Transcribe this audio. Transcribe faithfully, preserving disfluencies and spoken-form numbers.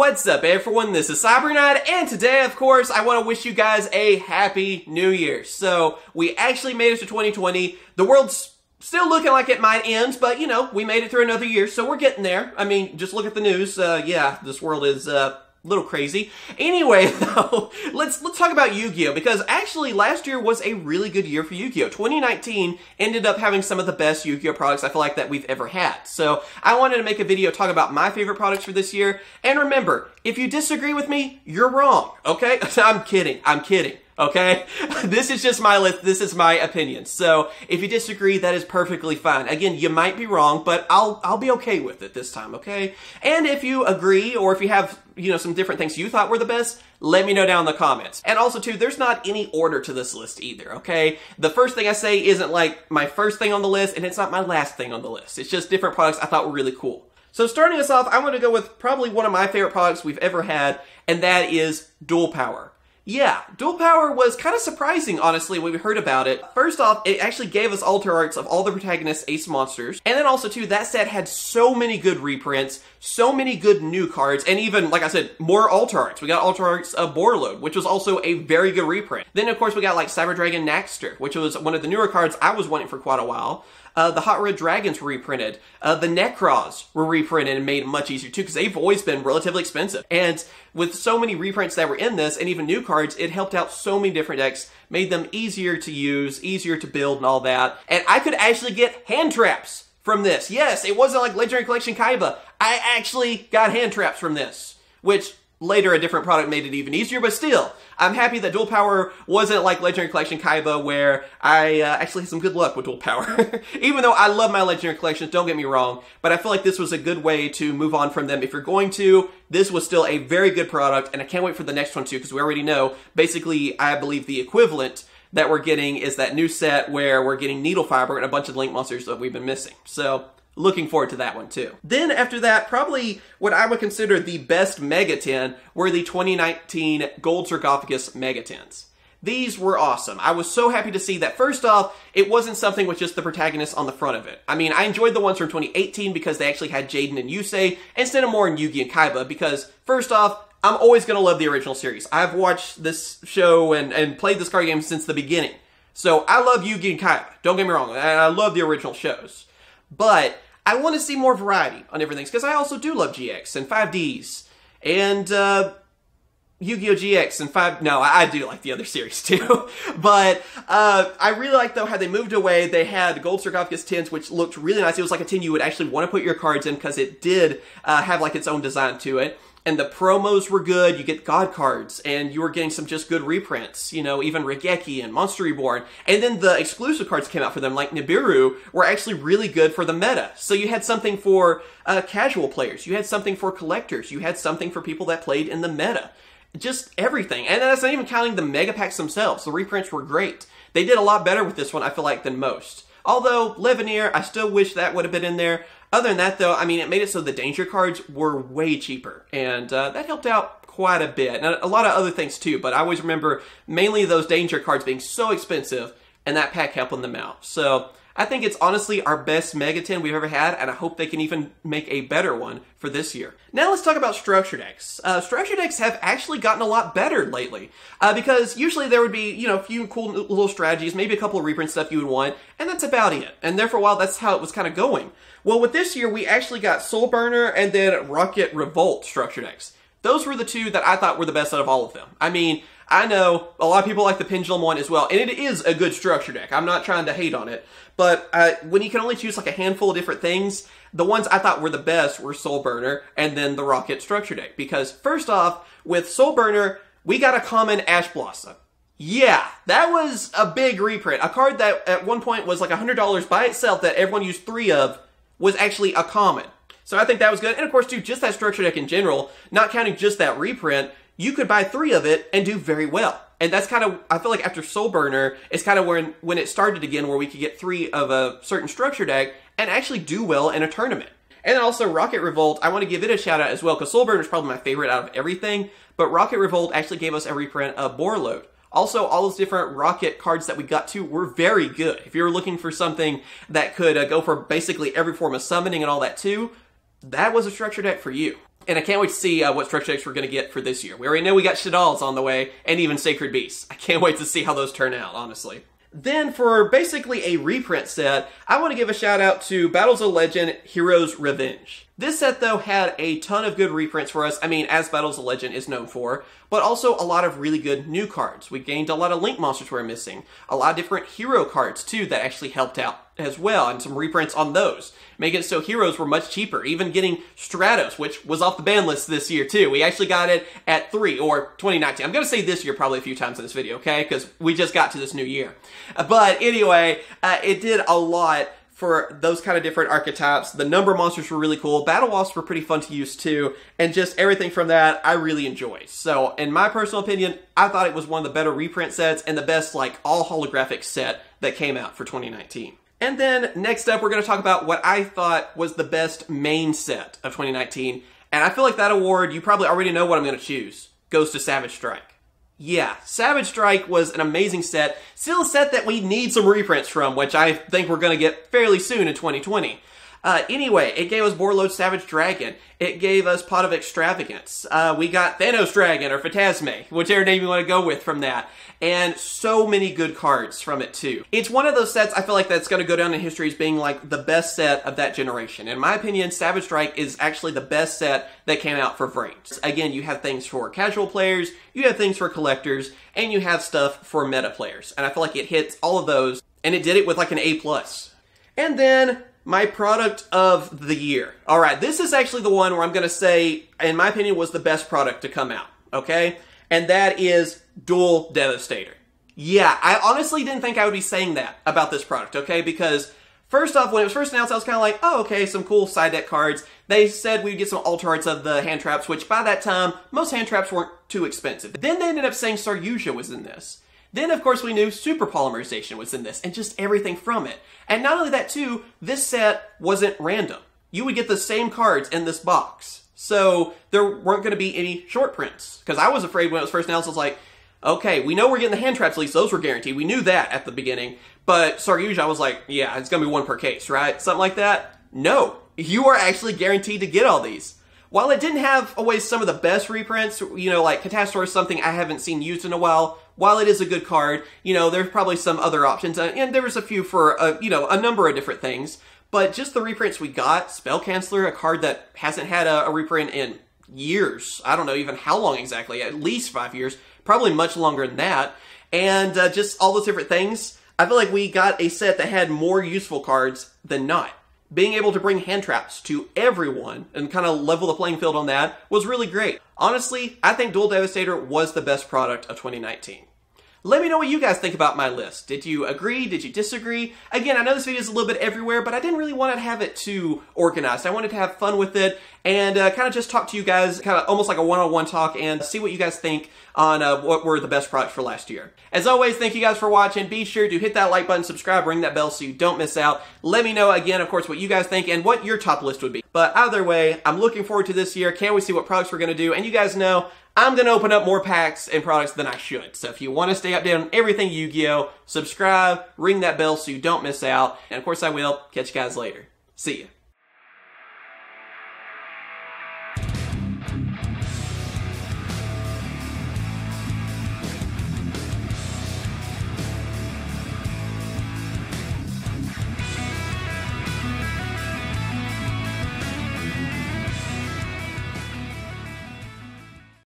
What's up everyone, this is CyberKnight, and today of course I want to wish you guys a happy new year. So we actually made it to twenty twenty. The world's still looking like it might end, but you know, we made it through another year, so we're getting there. I mean, just look at the news. Uh, yeah, this world is uh, a little crazy. Anyway though, let's, let's talk about Yu-Gi-Oh! Because actually last year was a really good year for Yu-Gi-Oh! twenty nineteen ended up having some of the best Yu-Gi-Oh! Products I feel like that we've ever had. So I wanted to make a video talk about my favorite products for this year. And remember, if you disagree with me, you're wrong, okay? I'm kidding, I'm kidding. Okay? This is just my list. This is my opinion. So if you disagree, that is perfectly fine. Again, you might be wrong, but I'll, I'll be okay with it this time. Okay? And if you agree, or if you have, you know, some different things you thought were the best, let me know down in the comments. And also too, there's not any order to this list either. Okay? The first thing I say isn't like my first thing on the list, and it's not my last thing on the list. It's just different products I thought were really cool. So starting us off, I'm going to go with probably one of my favorite products we've ever had, and that is Duel Power. Yeah, Duel Power was kind of surprising, honestly, when we heard about it. First off, it actually gave us Alter Arts of all the protagonists' ace monsters. And then also, too, that set had so many good reprints, so many good new cards, and even, like I said, more Alter Arts. We got Alter Arts of Borload, which was also a very good reprint. Then, of course, we got, like, Cyber Dragon Naxter, which was one of the newer cards I was wanting for quite a while. Uh, the Hot Red Dragons were reprinted. Uh, the Necros were reprinted and made much easier too, because they've always been relatively expensive. And with so many reprints that were in this, and even new cards, it helped out so many different decks, made them easier to use, easier to build and all that. And I could actually get hand traps from this. Yes, it wasn't like Legendary Collection Kaiba. I actually got hand traps from this, which later a different product made it even easier, but still, I'm happy that Duel Power wasn't like Legendary Collection Kaiba, where I uh, actually had some good luck with Duel Power. Even though I love my Legendary Collections, don't get me wrong, but I feel like this was a good way to move on from them. If you're going to, this was still a very good product, and I can't wait for the next one too, because we already know, basically, I believe the equivalent that we're getting is that new set where we're getting Needle Fiber and a bunch of Link monsters that we've been missing, so looking forward to that one too. Then after that, probably what I would consider the best Mega ten were the twenty nineteen Gold Sarcophagus Mega tens. These were awesome. I was so happy to see that. First off, it wasn't something with just the protagonists on the front of it. I mean, I enjoyed the ones from twenty eighteen because they actually had Jaden and Yusei, and Cinnamore and Yugi and Kaiba, because first off, I'm always going to love the original series. I've watched this show and, and played this card game since the beginning. So I love Yugi and Kaiba. Don't get me wrong. And I love the original shows. But I want to see more variety on everything, because I also do love G X and five Ds and uh, Yu-Gi-Oh! G X and five... No, I, I do like the other series too. But uh, I really like, though, how they moved away. They had Gold Sarcophagus tens, which looked really nice. It was like a tin you would actually want to put your cards in, because it did uh, have like its own design to it. And the promos were good. You get God cards, and you were getting some just good reprints. You know, even Raigeki and Monster Reborn. And then the exclusive cards came out for them, like Nibiru, were actually really good for the meta. So you had something for uh, casual players. You had something for collectors. You had something for people that played in the meta. Just everything. And that's not even counting the mega packs themselves. The reprints were great. They did a lot better with this one, I feel like, than most. Although, Levenir, I still wish that would have been in there. Other than that, though, I mean, it made it so the danger cards were way cheaper, and uh, that helped out quite a bit. And a lot of other things, too, but I always remember mainly those danger cards being so expensive, and that pack helping them out. So I think it's honestly our best Mega ten we've ever had, and I hope they can even make a better one for this year. Now let's talk about structure decks. Uh, structure decks have actually gotten a lot better lately, uh, because usually there would be, you know, a few cool little strategies, maybe a couple of reprint stuff you would want, and that's about it. And there for a while, that's how it was kind of going. Well, with this year, we actually got Soul Burner and then Rokket Revolt structure decks. Those were the two that I thought were the best out of all of them. I mean, I know a lot of people like the Pendulum one as well, and it is a good structure deck. I'm not trying to hate on it, but uh, when you can only choose like a handful of different things, the ones I thought were the best were Soul Burner and then the Rokket structure deck. Because first off, with Soul Burner, we got a common Ash Blossom. Yeah, that was a big reprint. A card that at one point was like one hundred dollars by itself that everyone used three of was actually a common. So I think that was good. And of course, too, just that structure deck in general, not counting just that reprint, you could buy three of it and do very well. And that's kind of, I feel like after Soul Burner, it's kind of when, when it started again, where we could get three of a certain structure deck and actually do well in a tournament. And then also Rokket Revolt, I want to give it a shout out as well, because Soul Burner is probably my favorite out of everything, but Rokket Revolt actually gave us a reprint of Borload. Also, all those different Rokket cards that we got to were very good. If you were looking for something that could uh, go for basically every form of summoning and all that too, that was a structure deck for you. and I can't wait to see uh, what structure decks we're going to get for this year. We already know we got Shaddolls on the way, and even Sacred Beasts. I can't wait to see how those turn out, honestly. Then, for basically a reprint set, I want to give a shout out to Battles of Legend Heroes Revenge. This set, though, had a ton of good reprints for us, I mean, as Battles of Legend is known for, but also a lot of really good new cards. We gained a lot of Link monsters we were missing, a lot of different hero cards, too, that actually helped out as well, and some reprints on those, making it so heroes were much cheaper, even getting Stratos, which was off the ban list this year, too. We actually got it at three, or twenty nineteen. I'm going to say this year probably a few times in this video, okay, because we just got to this new year. But anyway, uh, it did a lot for those kind of different archetypes. The number monsters were really cool. Battle Wasps were pretty fun to use too. And just everything from that, I really enjoyed. So in my personal opinion, I thought it was one of the better reprint sets and the best like all holographic set that came out for twenty nineteen. And then next up, we're gonna talk about what I thought was the best main set of twenty nineteen. And I feel like that award, you probably already know what I'm gonna choose, goes to Savage Strike. Yeah, Savage Strike was an amazing set, still a set that we need some reprints from, which I think we're going to get fairly soon in twenty twenty. Uh, anyway, it gave us Borload Savage Dragon, it gave us Pot of Extravagance, uh, we got Thanos Dragon or Phantasme, whichever name you want to go with from that, and so many good cards from it too. It's one of those sets I feel like that's going to go down in history as being like the best set of that generation. In my opinion, Savage Strike is actually the best set that came out for Vrains. Again, you have things for casual players, you have things for collectors, and you have stuff for meta players, and I feel like it hits all of those, and it did it with like an A plus. And then my product of the year. All right, this is actually the one where I'm going to say, in my opinion, was the best product to come out, okay? And that is Duel Devastator. Yeah, I honestly didn't think I would be saying that about this product, okay? Because first off, when it was first announced, I was kind of like, oh, okay, some cool side deck cards. They said we'd get some Alter Arts of the hand traps, which by that time, most hand traps weren't too expensive. Then they ended up saying Saryuja was in this. Then, of course, we knew super polymerization was in this, and just everything from it. And not only that, too, this set wasn't random. You would get the same cards in this box. So there weren't going to be any short prints. Because I was afraid when it was first announced, I was like, okay, we know we're getting the hand traps, at least those were guaranteed. We knew that at the beginning. But Saryuja, I was like, yeah, it's going to be one per case, right? Something like that. No, you are actually guaranteed to get all these. While it didn't have always some of the best reprints, you know, like Catastrophe is something I haven't seen used in a while, while it is a good card, you know, there's probably some other options, and there was a few for, a, you know, a number of different things, but just the reprints we got, Spell Canceller, a card that hasn't had a, a reprint in years, I don't know even how long exactly, at least five years, probably much longer than that, and uh, just all those different things, I feel like we got a set that had more useful cards than not. Being able to bring hand traps to everyone and kind of level the playing field on that was really great. Honestly, I think Duel Devastator was the best product of twenty nineteen. Let me know what you guys think about my list. Did you agree? Did you disagree? Again, I know this video is a little bit everywhere, but I didn't really want to have it too organized. I wanted to have fun with it and uh, kind of just talk to you guys, kind of almost like a one-on-one talk, and see what you guys think on uh, what were the best products for last year. As always, thank you guys for watching. Be sure to hit that like button, subscribe, ring that bell so you don't miss out. Let me know, again, of course, what you guys think and what your top list would be. But either way, I'm looking forward to this year. Can't wait to see what products we're going to do. And you guys know, I'm going to open up more packs and products than I should. So if you want to stay updated on everything Yu-Gi-Oh!, subscribe, ring that bell so you don't miss out. And of course I will. Catch you guys later. See ya.